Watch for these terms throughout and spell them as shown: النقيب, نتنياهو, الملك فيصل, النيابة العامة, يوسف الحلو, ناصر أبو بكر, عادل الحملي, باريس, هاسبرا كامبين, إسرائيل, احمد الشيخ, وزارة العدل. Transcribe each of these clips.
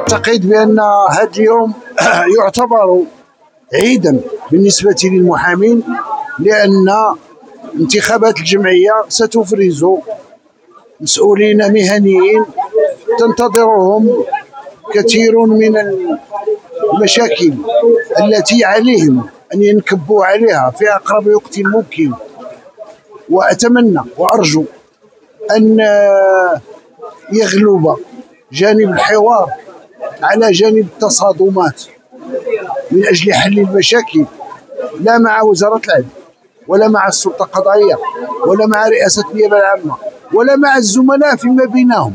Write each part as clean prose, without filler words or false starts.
أعتقد بأن هذا اليوم يعتبر عيدا بالنسبة للمحامين، لأن انتخابات الجمعية ستفرز مسؤولين مهنيين تنتظرهم كثير من المشاكل التي عليهم أن ينكبوا عليها في أقرب وقت ممكن. وأتمنى وأرجو أن يغلب جانب الحوار على جانب التصادمات من أجل حل المشاكل، لا مع وزارة العدل ولا مع السلطة القضائية ولا مع رئاسة النيابة العامة ولا مع الزملاء فيما بينهم.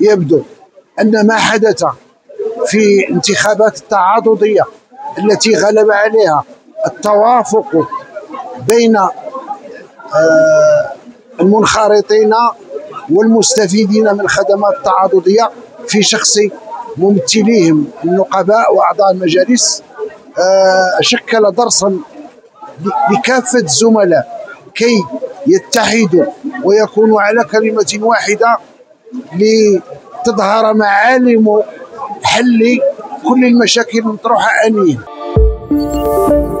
يبدو أن ما حدث في انتخابات التعاضدية التي غلب عليها التوافق بين المنخرطين والمستفيدين من خدمات التعاضدية في شخص ممثليهم النقباء وأعضاء المجالس، شكل درسا لكافة الزملاء كي يتحدوا ويكونوا على كلمة واحدة لتظهر معالم حل كل المشاكل المطروحة آنيا.